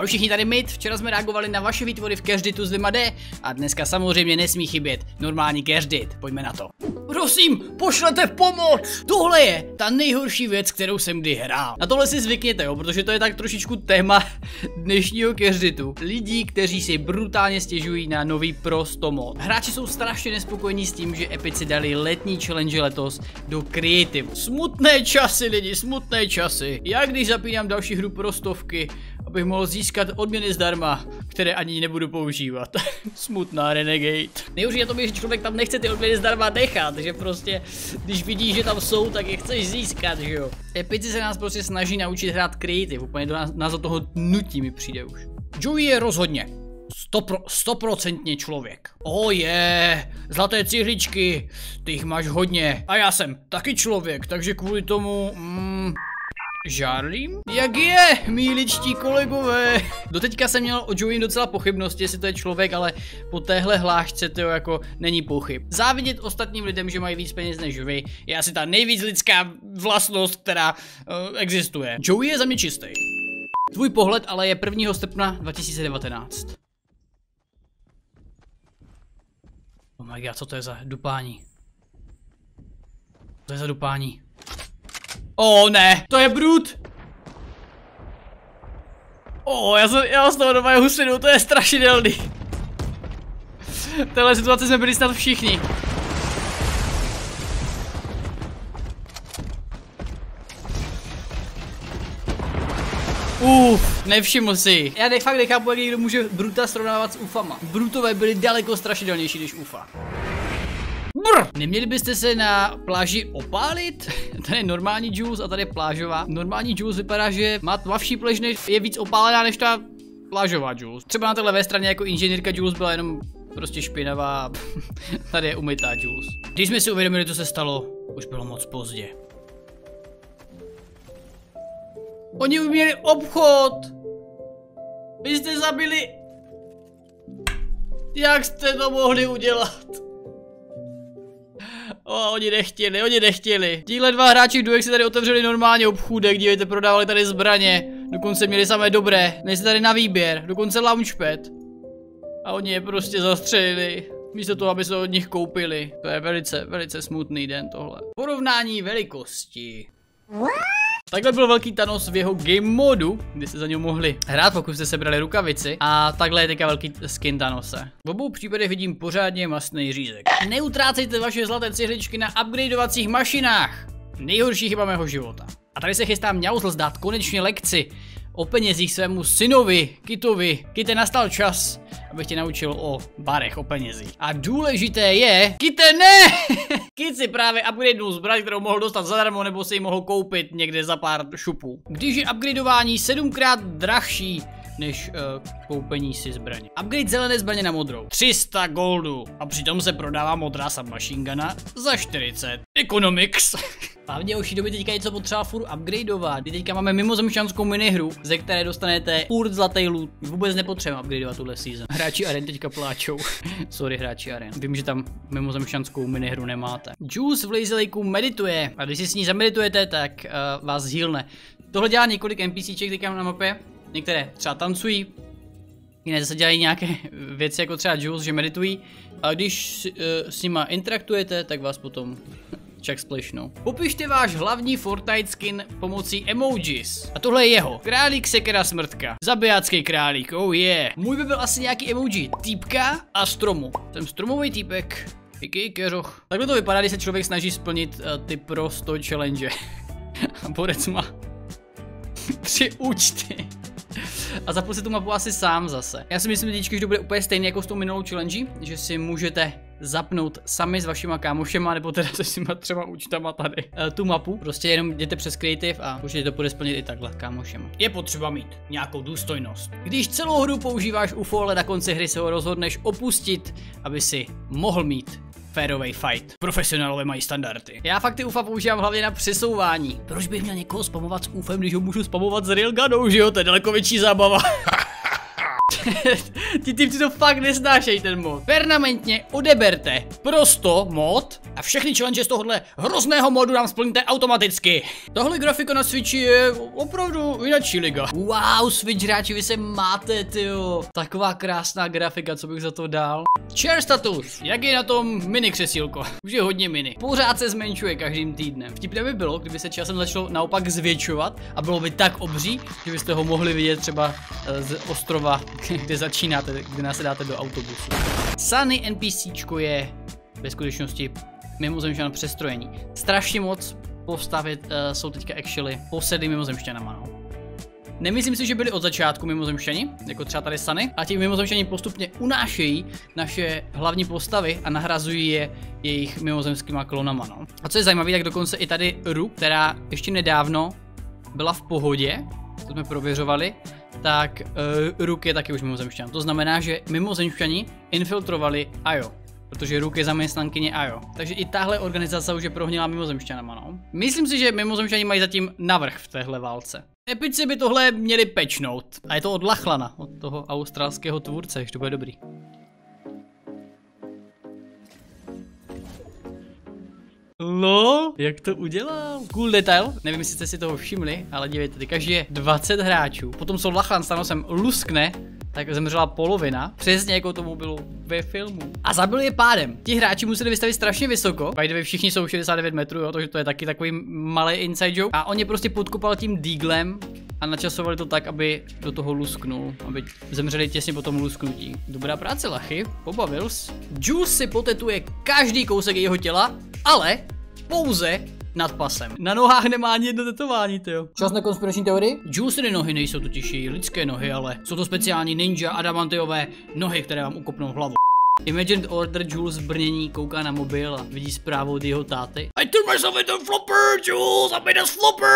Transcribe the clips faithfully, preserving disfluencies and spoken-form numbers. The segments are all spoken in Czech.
Ahoj všichni, tady Mid, včera jsme reagovali na vaše výtvory v Cashditu s dvěma dé a dneska samozřejmě nesmí chybět normální Cashdit, pojďme na to. Prosím, pošlete pomoc! Tohle je ta nejhorší věc, kterou jsem kdy hrál. Na tohle si zvykněte, jo, protože to je tak trošičku téma dnešního Cashditu. Lidí, kteří si brutálně stěžují na nový prosto mod. Hráči jsou strašně nespokojení s tím, že Epic si dali letní challenge letos do Creative. Smutné časy lidi, smutné časy. Já když zapínám další hru prostovky, abych mohl získat odměny zdarma, které ani nebudu používat. Smutná Renegade. Nejhorší je to, že člověk tam nechce ty odměny zdarma nechat, že prostě, když vidíš, že tam jsou, tak je chceš získat, že jo. Epici se nás prostě snaží naučit hrát Creative, úplně do nás, nás do toho nutí mi přijde už. Joey je rozhodně stoprocentně člověk. Oh je, zlaté cihličky, ty jich máš hodně. A já jsem taky člověk, takže kvůli tomu... Mm, žárlím? Jak je, mí ličtí kolegové? Doteďka jsem měl o Joey docela pochybnosti, jestli to je člověk, ale po téhle hlášce to jako není pochyb. Závidět ostatním lidem, že mají víc peněz než vy, je asi ta nejvíc lidská vlastnost, která uh, existuje. Joey je za mě čistý. Tvůj pohled ale je prvního srpna dva tisíce devatenáct. Oh my god, co to je za dupání? Co to je za dupání? O oh, ne, to je Brut! O, oh, já jsem, já z toho doma je husinu, to je strašidelný. V téhle situaci jsme byli snad všichni. Uf, nevšiml si. Já fakt nechápu, jak někdo může Bruta srovnávat s ufama. Brutové byly daleko strašidelnější než ufa. Brr. Neměli byste se na pláži opálit? Tady je normální Jules a tady je plážová. Normální Jules vypadá, že má tmavší plež, než je víc opálená než ta plážová Jules. Třeba na té levé straně jako inženýrka Jules byla jenom prostě špinavá. Tady je umytá Jules. Když jsme si uvědomili, co se stalo, už bylo moc pozdě. Oni uměli obchod! Vy jste zabili! Jak jste to mohli udělat? O, oni nechtěli, oni nechtěli. Tíhle dva hráči v duech si tady otevřeli normálně obchůdek, dívejte, prodávali tady zbraně. Dokonce měli samé dobré, nejsi tady na výběr, dokonce launchpad. A oni je prostě zastřelili. Místo toho, aby se od nich koupili. To je velice, velice smutný den tohle. Porovnání velikosti. Takhle byl velký Thanos v jeho game modu, kdy jste za něj mohli hrát, pokud jste sebrali rukavici. A takhle je teďka velký skin Thanose. V obou případech vidím pořádně mastný řízek. Neutrácejte vaše zlaté cihličky na upgradeovacích mašinách. Nejhorší chyba mého života. A tady se chystám mňauzl zdát konečně lekci o penězích svému synovi, Kitovi. Kite, nastal čas, abych tě naučil o barech, o penězích. A důležité je... Kite, ne! Kit si právě upgradeul zbraň, kterou mohl dostat zadarmo, nebo si ji mohl koupit někde za pár šupů. Když je upgradeování sedmkrát drahší než uh, koupení si zbraně. Upgrade zelené zbraně na modrou. tři sta goldu. A přitom se prodává modrá submachine guna za čtyřicet. Economics. Hlavně už doby teďka něco potřeba furt upgradeovat. Kdy teďka máme mimozemšťanskou minihru, ze které dostanete furt zlatý loot. Vůbec nepotřebujeme upgradeovat tuhle season. Hráči Aren teďka pláčou. Sorry hráči Aren. Vím, že tam mimozemšťanskou minihru nemáte. Juice v lazy lakeu medituje. A když si s ní zameditujete, tak uh, vás healne. Tohle dělá několik NPCček teďka na mapě. Některé třeba tancují, jiné zase dělají nějaké věci jako třeba Jules, že meditují. A když e, s nima interaktujete, tak vás potom čak splešnou. Popište váš hlavní Fortnite skin pomocí emojis. A tohle je jeho. Králík, sekera, smrtka. Zabijácký králík, oh je. Yeah. Můj by byl asi nějaký emoji týpka a stromu. Jsem stromový týpek. Jaký keřoch. Takhle to vypadá, když se člověk snaží splnit uh, ty prosto challenge. A borec má tři účty. A zapnu si tu mapu asi sám zase. Já si myslím, že to bude úplně stejné jako s tou minulou challenge, že si můžete zapnout sami s vašima kámošema, nebo teda se svýma třema účtama tady e, tu mapu. Prostě jenom jděte přes Creative a určitě to bude splnit i takhle kámošema. Je potřeba mít nějakou důstojnost. Když celou hru používáš U F O, ale na konci hry se ho rozhodneš opustit, aby si mohl mít férovej fight. Profesionálové mají standardy. Já fakt ty U F A používám hlavně na přesouvání. Proč bych měl někoho spamovat s U F Em, když ho můžu spamovat s Railgunou, že jo? To je daleko větší zábava. Ti týpci to fakt nesnášejí ten mod. Permanentně odeberte prosto mod a všechny challenge z tohohle hrozného modu nám splníte automaticky. Tohle grafika na Switchi je opravdu jináčí liga. Wow, Switch hráči, vy se máte, tyjo. Taková krásná grafika, co bych za to dal. Share status, jak je na tom mini křesílko? Už je hodně mini. Pořád se zmenšuje každým týdnem. Vtipné by bylo, kdyby se časem začalo naopak zvětšovat a bylo by tak obří, že byste ho mohli vidět třeba z ostrova, kde začínáte, kde nás dáte do autobusu. Sunny NPCčko je ve skutečnosti mimozemšťan přestrojení. Strašně moc postavit uh, jsou teďka actually posedlí mimozemšťanama, no. Nemyslím si, že byli od začátku mimozemšťani, jako třeba tady Sunny, a ti mimozemšťani postupně unášejí naše hlavní postavy a nahrazují je jejich mimozemskýma klonama, no. A co je zajímavé, tak dokonce i tady Ru, která ještě nedávno byla v pohodě, to jsme prověřovali, tak uh, Ruk je taky už mimozemšťan. To znamená, že mimozemšťani infiltrovali Ajo, protože Ruk je zaměstnankyně Ajo. Takže i tahle organizace už je prohnila mimozemšťanama, no. Myslím si, že mimozemšťani mají zatím navrch v téhle válce. Epici by tohle měli pečnout. A je to od Lachlana, od toho australského tvůrce, že to bude dobrý. No, jak to udělal? Cool detail, nevím, jestli jste si toho všimli, ale dívejte, teďka je dvacet hráčů. Potom co Lachlan s Thanosem luskne, tak zemřela polovina, přesně jako tomu bylo ve filmu. A zabil je pádem. Ti hráči museli vystavit strašně vysoko. Vy všichni jsou šedesát devět metrů, jo, takže to je taky takový malý inside joke. A on je prostě podkopal tím díglem a načasovali to tak, aby do toho lusknul, aby zemřeli těsně po tom lusknutí. Dobrá práce, Lachy, pobavil jsi. Juice si potetuje každý kousek jeho těla, ale pouze nad pasem. Na nohách nemá ani jedno tetování, tyjo. Čas na konspirační teorii? Juicery nohy nejsou totiž její lidské nohy, ale jsou to speciální ninja adamantiové nohy, které vám ukopnou hlavu. Imagine Order Jules v brnění kouká na mobil a vidí zprávu od jeho táty. I turn myself into flopper, Jules, I made a flopper!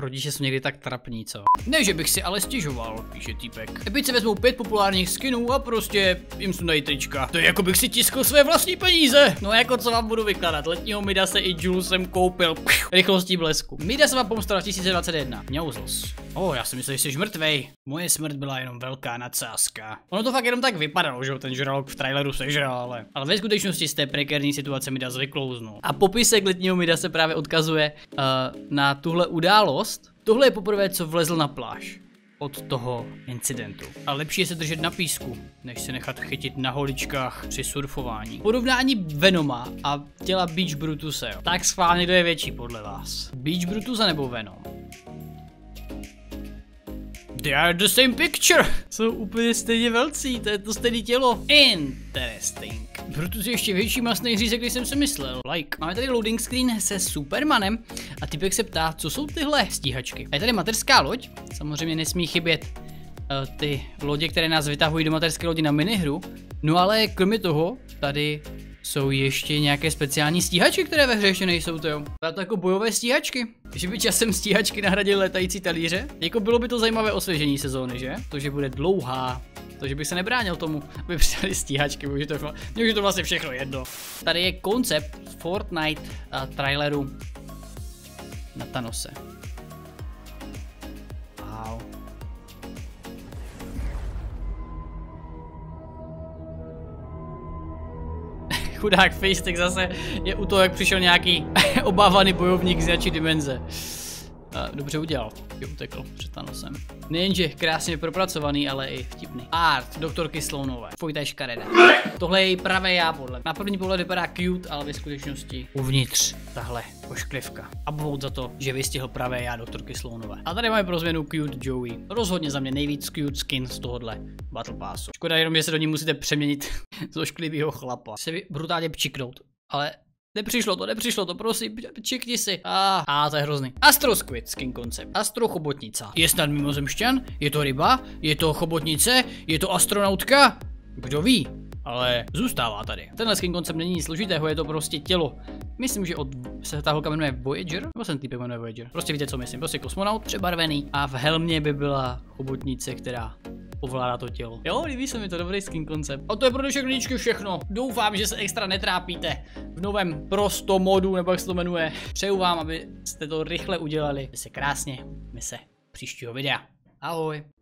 Rodiče jsou někdy tak trapní, co? Ne, že bych si ale stěžoval, píše týpek. Epic si vezmou pět populárních skinů a prostě jim sundají trička. To je jako bych si tiskl své vlastní peníze. No jako co vám budu vykládat, letního Mida se i Jules jsem koupil. Pch, rychlostí blesku. Mida se vám pomstala dva tisíce dvacet jedna. Mňauzos. O, oh, já si myslel, že jsi mrtvej. Moje smrt byla jenom velká nadsázka. Ono to fakt jenom tak vypadalo, že ten žralok v traileru sežral, ale. Ale ve skutečnosti z té prekérní situace Mida zvyklouznu. A popisek letního Mida se právě odkazuje uh, na tuhle událost. Tohle je poprvé, co vlezl na pláž od toho incidentu. A lepší je se držet na písku, než se nechat chytit na holičkách při surfování. Porovnání Venoma a těla Beach Brutuse. Tak schválně, kdo je větší podle vás? Beach Brutuse nebo Venom? They are the same picture. Jsou úplně stejně velcí, to je to stejné tělo. Interesting. Brutus je ještě větší masný řízek, když jsem si myslel. Like. Máme tady loading screen se Supermanem a typek se ptá, co jsou tyhle stíhačky. A je tady mateřská loď, samozřejmě nesmí chybět uh, ty lodě, které nás vytahují do mateřské lodi na minihru. No ale kromě toho, tady jsou ještě nějaké speciální stíhačky, které ve hře ještě nejsou, to jo. To jako bojové stíhačky. Že by časem stíhačky nahradily letající talíře, jako bylo by to zajímavé osvěžení sezóny, že? To, že bude dlouhá, to, že bych se nebránil tomu, aby přijali stíhačky, protože to, je to vlastně všechno jedno. Tady je koncept Fortnite a traileru na Thanose. Wow. Chudák Fejstek zase je u toho, jak přišel nějaký obávaný bojovník z nějaké dimenze. Dobře udělal, že utekl před Thanosem. Nejenže krásně propracovaný, ale i vtipný. Art doktorky Sloanové. Fojtajška Reda. Tohle je její pravé já podle. Na první pohled vypadá cute, ale ve skutečnosti uvnitř tahle pošklivka. A bohu za to, že vystihl pravé já doktorky Sloanové. A tady máme pro změnu cute Joey. Rozhodně za mě nejvíc cute skin z tohohle Battle Passu. Škoda jenom, že se do ní musíte přeměnit z ošklivého chlapa. Se vy brutálně pčiknout, ale nepřišlo to, nepřišlo to, prosím, čekni si. A ah, ah, to je hrozný. Astro Squid skin koncept. Astro chobotnica. Je snad mimozemšťan? Je to ryba? Je to chobotnice? Je to astronautka? Kdo ví? Ale zůstává tady. Tenhle skin koncept není nic složitého, je to prostě tělo. Myslím, že od se ta holka jmenuje Voyager, nebo jsem týpek jmenuje Voyager. Prostě víte, co myslím, prostě kosmonaut přebarvený a v helmě by byla chobotnice, která ovládá to tělo. Jo, líbí se mi to, dobrý skin koncept. A to je pro dnešek knížky všechno. Doufám, že se extra netrápíte v novém prosto modu, nebo jak se to jmenuje. Přeju vám, abyste to rychle udělali. Vy se krásně, my se příštího videa. Ahoj.